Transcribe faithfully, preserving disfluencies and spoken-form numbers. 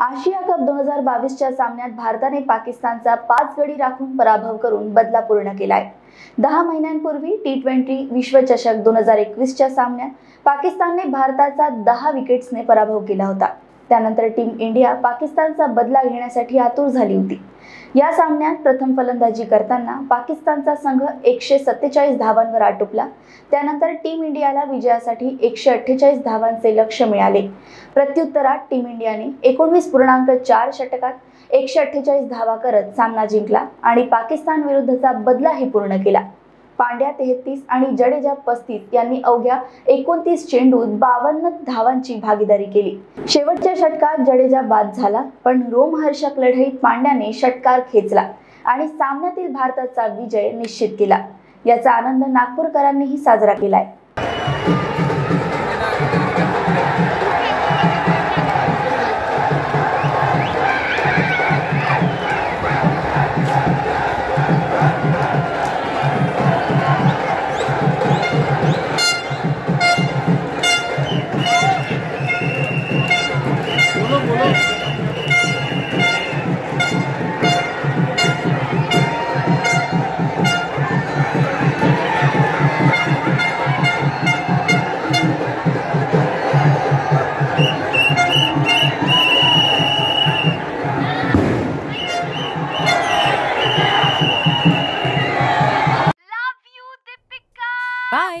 Asia cup दोन हजार बावीस च्या सामन्यात भारताने पाकिस्तानचा पाच गडी राखून पराभव करून बदला पूर्ण केलाय। दहा महिन्यांपूर्वी टी ट्वेंटी विश्व चषक दोन हजार एकवीस च्या सामन्यात पाकिस्तानने भारताचा दहा विकेट्सने पराभव केला होता। त्यानंतर टीम इंडिया पाकिस्तानचा बदला घेण्यासाठी आतुर झाली होती। या सामन्यात प्रथम फलंदाजी करताना पाकिस्तानचा संघ एकशे सत्तेचाळीस धावांवर आटोपला। त्यानंतर टीम इंडियाला विजयासाठी एकशे अठ्ठेचाळीस धावांचे लक्ष्य मिळाले। प्रत्युत्तरात टीम इंडियाने एकोणवीस पूर्णांक चार षटकात एकशे अठ्ठेचाळीस धावा करत सामना जिंकला आणि पाकिस्तान विरुद्धचा बदलाही पूर्ण केला। पांड्या तेहतीस आणि जडेजा पस्तीस यांनी अवघ्या एकोणतीस चेंडूत बावन्न धावांची भागीदारी केली। शेवटच्या षटकात जडेजा बाद झाला, पण रोमहर्षक लढाईत पांड्याने षटकार खेचला आणि सामन्यातील भारताचा विजय निश्चित केला। याचा आनंद नागपुरकरांनीही साजरा केलाय। बाय।